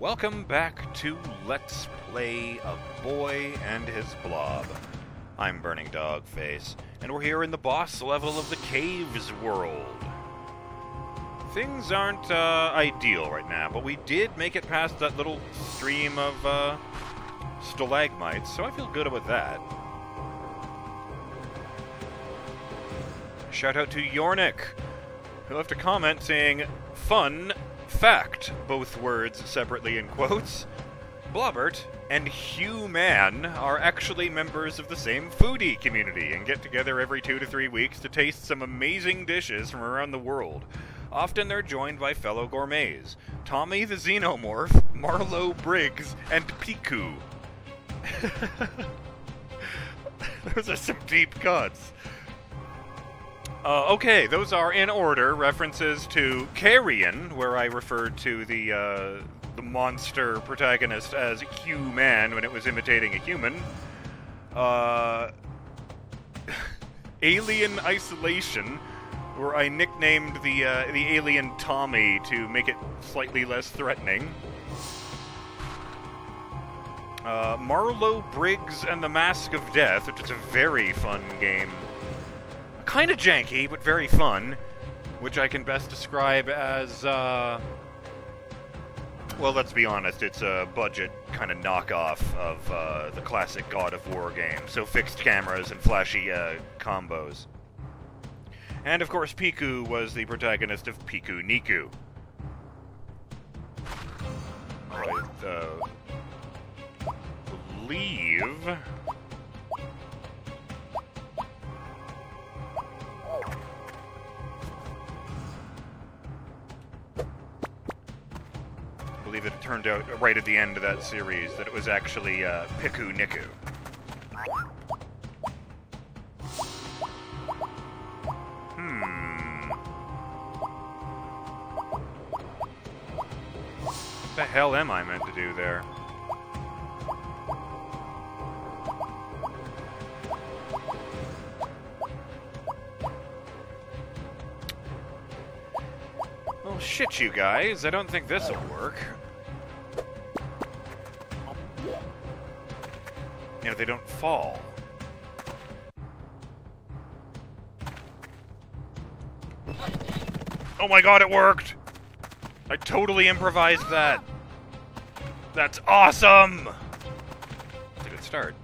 Welcome back to Let's Play a Boy and His Blob. I'm Burning Dog Face, and we're here in the boss level of the Caves World. Things aren't ideal right now, but we did make it past that little stream of stalagmites, so I feel good about that. Shout out to Yornik, who left a comment saying, "Fun fact," both words separately in quotes, "Blobert and Hugh Mann are actually members of the same foodie community and get together every 2 to 3 weeks to taste some amazing dishes from around the world. Often they're joined by fellow gourmets, Tommy the Xenomorph, Marlowe Briggs, and Piku." Those are some deep cuts. Okay, those are, in order, references to Carrion, where I referred to the monster protagonist as Hugh Mann when it was imitating a human. Alien Isolation, where I nicknamed the alien Tommy to make it slightly less threatening. Marlowe Briggs and the Mask of Death, which is a very fun game. Kind of janky, but very fun, which I can best describe as, well, let's be honest, it's a budget kind of knockoff of the classic God of War game, so fixed cameras and flashy combos. And, of course, Piku was the protagonist of Piku Niku. I believe that it turned out right at the end of that series that it was actually Piku Niku. What the hell am I meant to do there? Well, shit, you guys. I don't think this'll work. You know, they don't fall. Oh my god, it worked! I totally improvised that! That's awesome! That's a good start.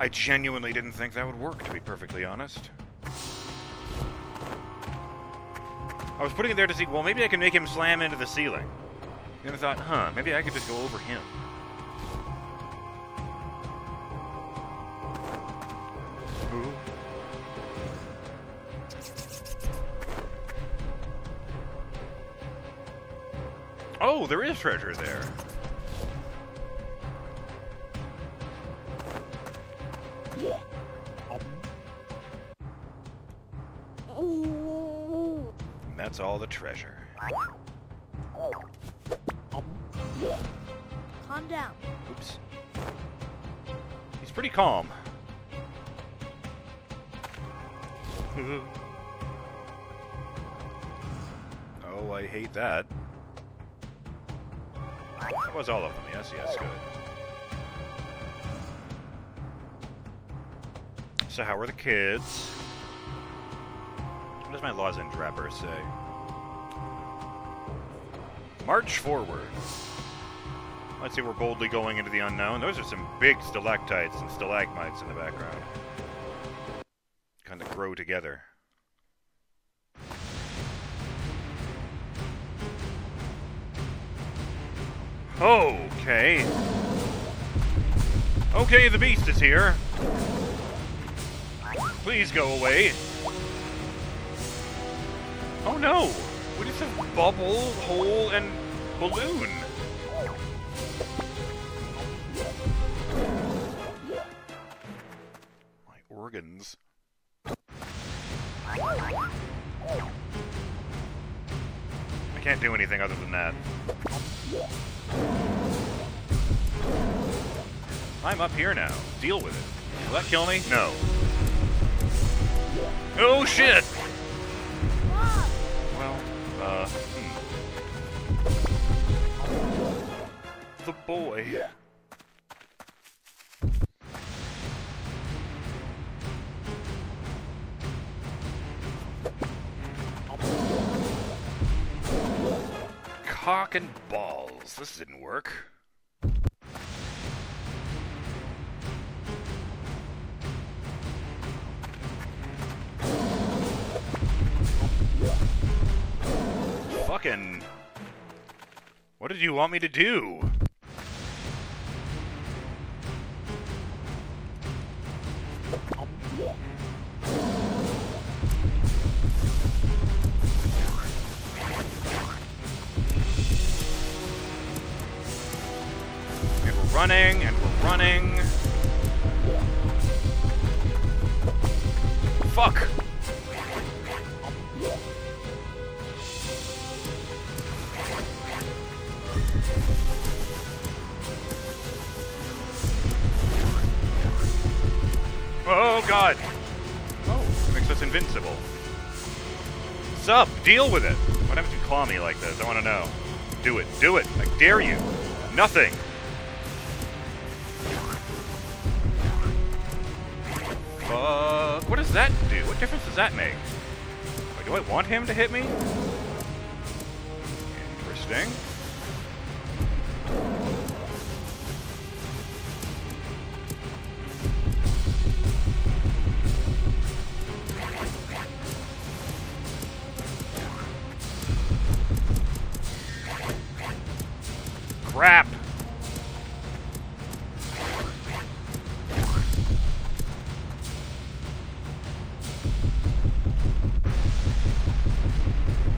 I genuinely didn't think that would work, to be perfectly honest. I was putting it there to see, well, maybe I can make him slam into the ceiling. Then I thought, huh, maybe I could just go over him. Ooh. Oh, there is treasure there. That's all the treasure. Calm down. Oops. He's pretty calm. Oh, I hate that. That was all of them. Yes, yes, good. So how are the kids? What does my lozenge wrapper say? March forward. Let's see, we're boldly going into the unknown. Those are some big stalactites and stalagmites in the background. Kind of grow together. Okay. Okay, the beast is here. Please go away. Oh no! What is a bubble, hole, and balloon? My organs. I can't do anything other than that. I'm up here now. Deal with it. Will that kill me? No. Oh shit! Well, The boy. Yeah. Cock and balls. This didn't work. Fucking. What did you want me to do? Running, and we're running. Fuck! Oh god! Oh, makes us invincible. Sup? Deal with it! Why don't you claw me like this? I wanna know. Do it, do it! I dare you! Nothing! What does that do? What difference does that make? Do I want him to hit me? Interesting. Crap!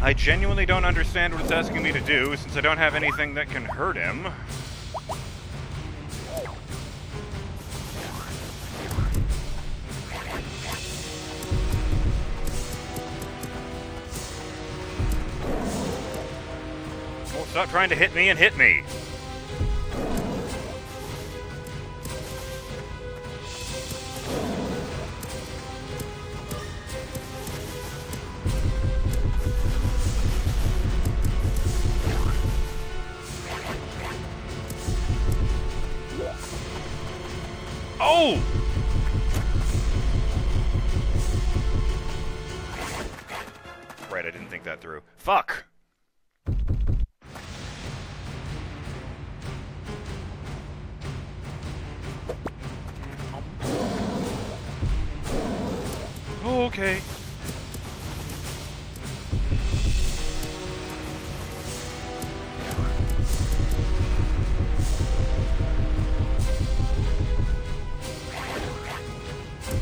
I genuinely don't understand what it's asking me to do, since I don't have anything that can hurt him. Well, stop trying to hit me and hit me! Oh! Right, I didn't think that through. Fuck! Oh, okay. Okay.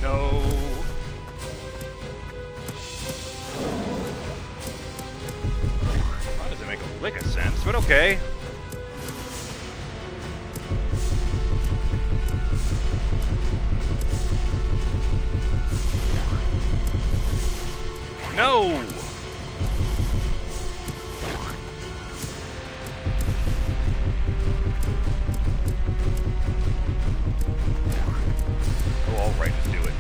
No. Oh, all right, let's do it.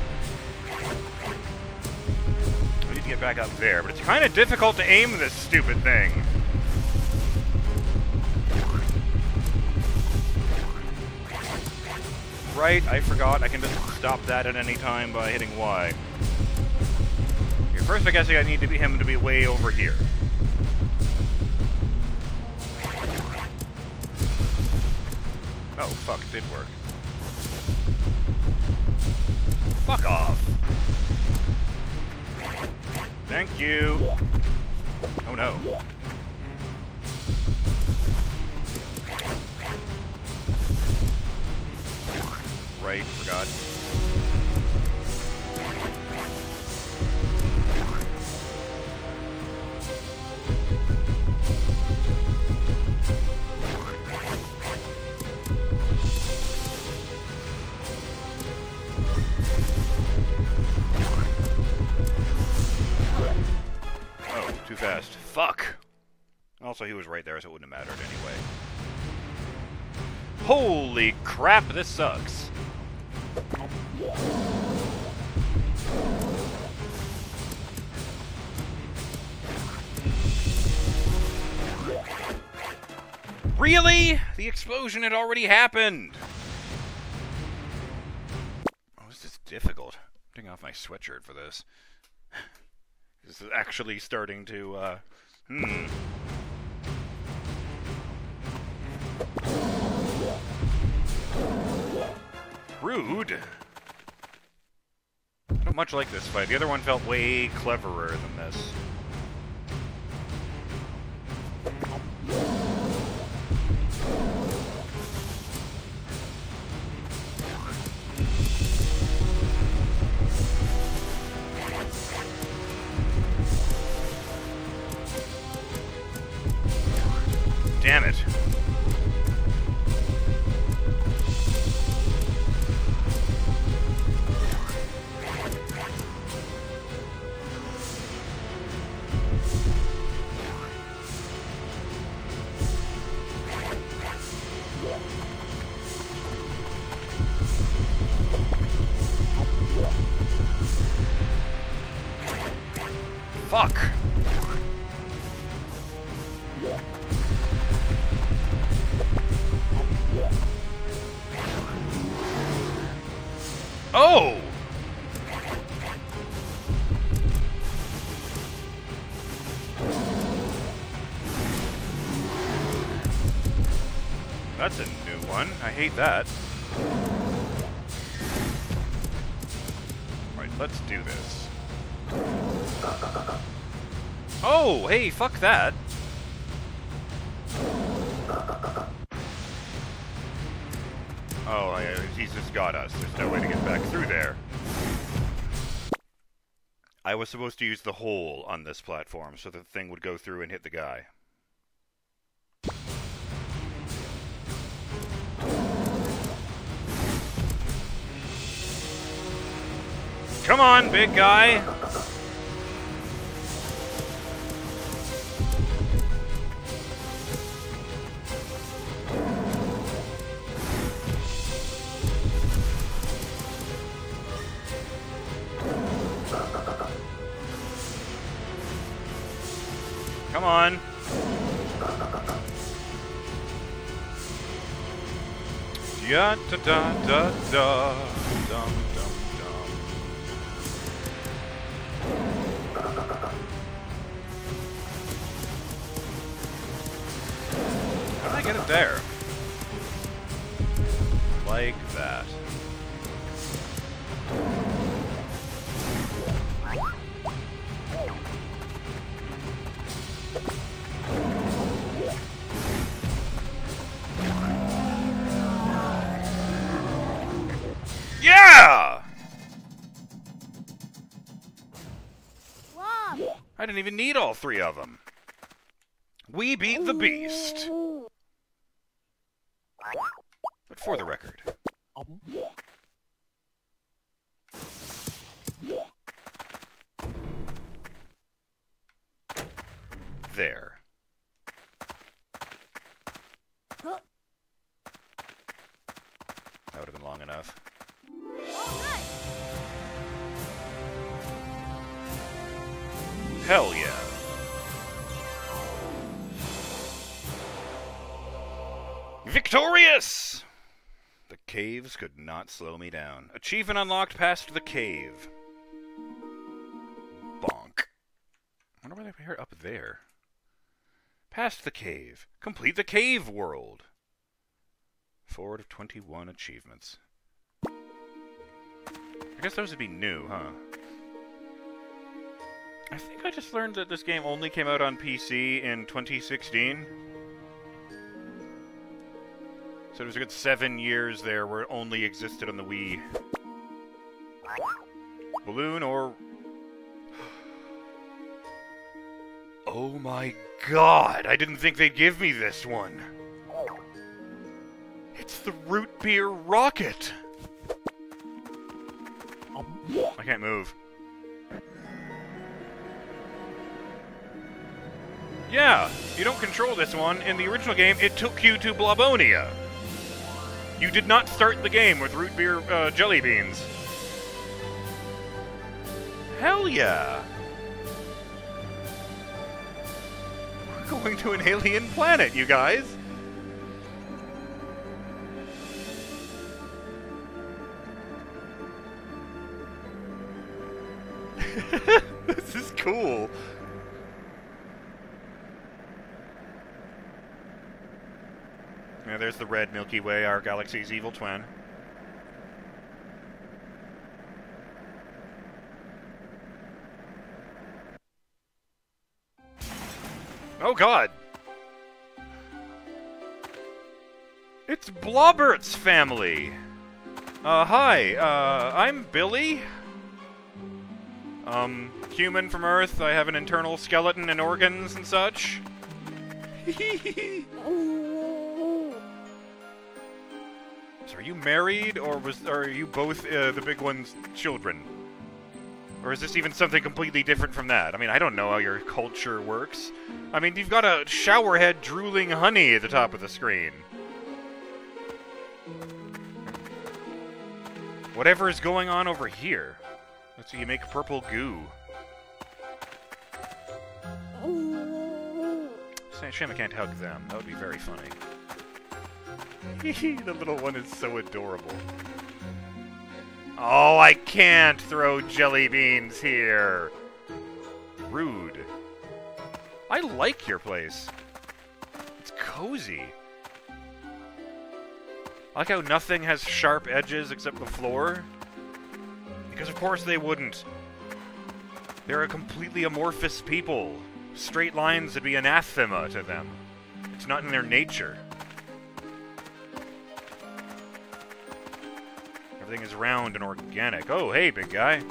We need to get back up there, but it's kind of difficult to aim this stupid thing. Right, I forgot. I can just stop that at any time by hitting Y. Here, first, I guess I need to be him to be way over here. Oh, fuck, it did work. Fuck off! Thank you! Oh no. Right, forgot. Oh, too fast. Fuck! Also, he was right there, so it wouldn't have mattered anyway. Holy crap, this sucks. Really? The explosion had already happened! Oh, this is difficult. I'm taking off my sweatshirt for this. This is actually starting to, Rude. I don't much like this fight. The other one felt way cleverer than this. Damn it. Fuck. Oh! That's a new one. I hate that. Alright, let's do this. Oh, hey, fuck that! Oh, yeah, he's just got us. There's no way to get back through there. I was supposed to use the hole on this platform so that the thing would go through and hit the guy. Come on, big guy! Come on. Da da da da da dum dum dum. How did I get it there? Like that. I didn't even need all three of them. We beat the beast. But for the record. There. That would have been long enough. Hell yeah. Victorious! The caves could not slow me down. Achievement unlocked past the cave. Bonk. I wonder why they were up there. Past the cave. Complete the cave world. Forward of 21 achievements. I guess those would be new, huh? I think I just learned that this game only came out on PC in 2016. So there was a good 7 years there where it only existed on the Wii. Balloon or... Oh my god! I didn't think they'd give me this one! It's the root beer rocket! I can't move. Yeah, you don't control this one. In the original game, it took you to Blobonia. You did not start the game with root beer jelly beans. Hell yeah! We're going to an alien planet, you guys! This is cool! Yeah, there's the red Milky Way, our galaxy's evil twin. Oh god! It's Blobert's family! Hi, I'm Billy. Human from Earth, I have an internal skeleton and organs and such. So are you married, or are you both the big one's children? Or is this even something completely different from that? I mean, I don't know how your culture works. I mean, you've got a showerhead drooling honey at the top of the screen. Whatever is going on over here. Let's see, you make purple goo. It's a shame I can't hug them. That would be very funny. The little one is so adorable. Oh, I can't throw jelly beans here! Rude. I like your place. It's cozy. I like how nothing has sharp edges except the floor. Because of course they wouldn't. They're a completely amorphous people. Straight lines would be anathema to them. It's not in their nature. Everything is round and organic. Oh, hey, big guy.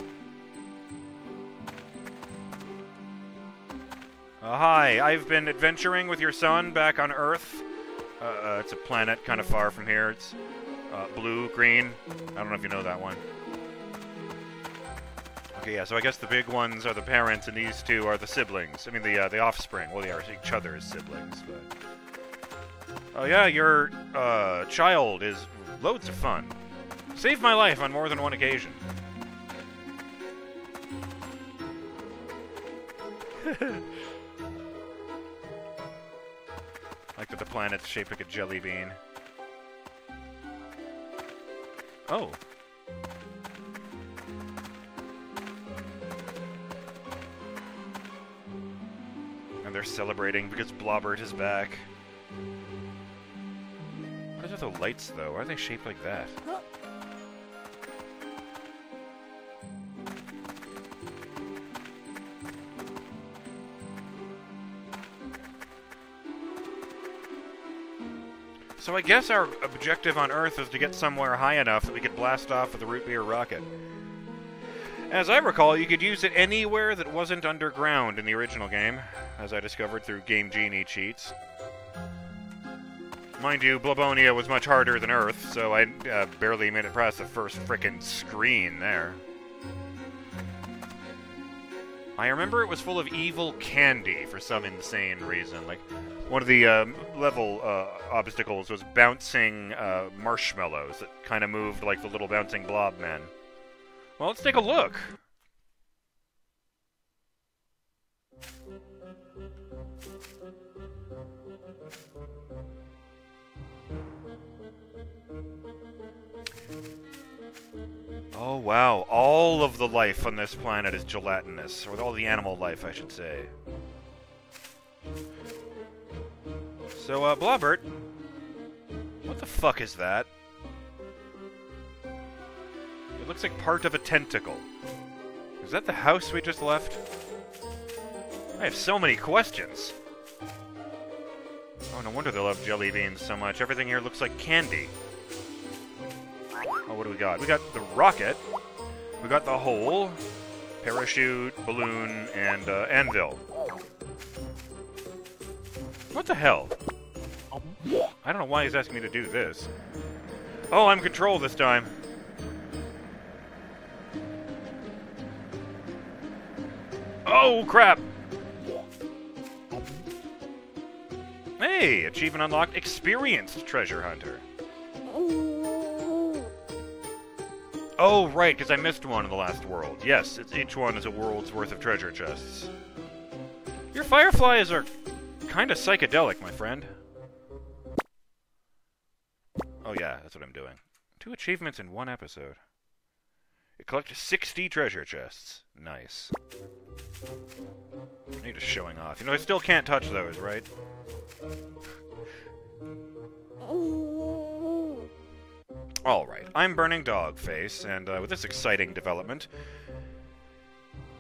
Hi, I've been adventuring with your son back on Earth. It's a planet kind of far from here. It's blue, green. I don't know if you know that one. Okay, yeah, so I guess the big ones are the parents and these two are the siblings. I mean, the offspring. Well, they are each other's siblings, but... Oh, yeah, your child is loads of fun. Saved my life on more than one occasion. Like that the planet's shaped like a jelly bean. Oh. And they're celebrating because Blobert is back. What is with the lights, though? Why are they shaped like that? So I guess our objective on Earth is to get somewhere high enough that we could blast off with a root beer rocket. As I recall, you could use it anywhere that wasn't underground in the original game, as I discovered through Game Genie cheats. Mind you, Blobonia was much harder than Earth, so I barely made it past the first frickin' screen there. I remember it was full of evil candy for some insane reason. Like, one of the level obstacles was bouncing marshmallows that kind of moved like the little bouncing blob men. Well, let's take a look! Oh wow, all of the life on this planet is gelatinous, or all the animal life, I should say. So, Blobert, what the fuck is that? It looks like part of a tentacle. Is that the house we just left? I have so many questions. Oh, no wonder they love jelly beans so much. Everything here looks like candy. Oh, what do we got? We got the rocket, we got the hole, parachute, balloon, and anvil. What the hell? I don't know why he's asking me to do this. Oh, I'm in control this time. Oh, crap! Hey, achievement unlocked, experienced treasure hunter. Oh, right, because I missed one in the last world. Yes, it's, each one is a world's worth of treasure chests. Your fireflies are kind of psychedelic, my friend. Oh yeah, that's what I'm doing. 2 achievements in 1 episode. It collected 60 treasure chests. Nice. You're just showing off. You know, I still can't touch those, right? Alright, I'm Burning Dog Face, and with this exciting development,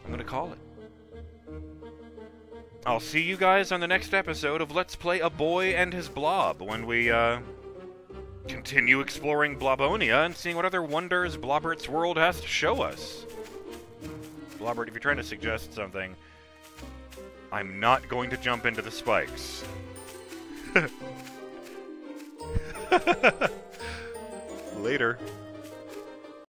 I'm gonna call it. I'll see you guys on the next episode of Let's Play a Boy and His Blob, when we, continue exploring Blobonia and seeing what other wonders Blobert's world has to show us. Blobert, if you're trying to suggest something, I'm not going to jump into the spikes. Later.